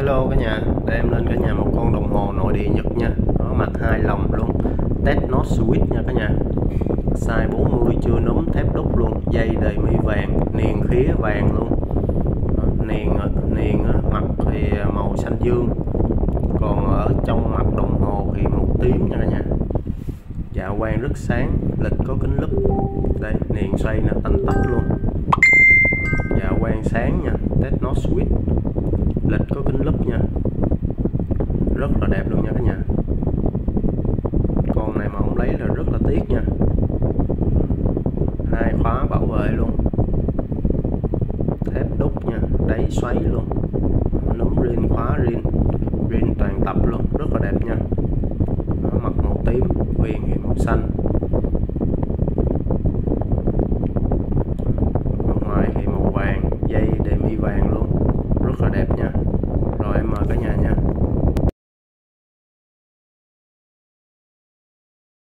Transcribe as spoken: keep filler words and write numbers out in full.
Hello cả nhà, để em lên cả nhà một con đồng hồ nội địa Nhật nha, có mặt hai lòng luôn, Technos Switch nha cả nhà. Size bốn mươi, chưa núm, thép đúc luôn, dây đầy mi vàng, niền khía vàng luôn. Niền niền mặt thì màu xanh dương, còn ở trong mặt đồng hồ thì màu tím nha cả nhà. Dạ quang rất sáng, lịch có kính lúp. Đây, niền xoay nè, tanh tách luôn. Dạ quang sáng nha, Technos Switch. Lịch có kính lúp nha, rất là đẹp luôn nha cả nhà. Con này mà không lấy là rất là tiếc nha, hai khóa bảo vệ luôn, thép đúc nha, đáy xoáy luôn, núm riêng, khóa riêng, riêng toàn tập luôn, rất là đẹp nha. Mặt màu tím, viền thì màu xanh, mặt ngoài thì màu vàng, dây để mi vàng luôn, rất là đẹp nha. Rồi em mời cả nhà nha.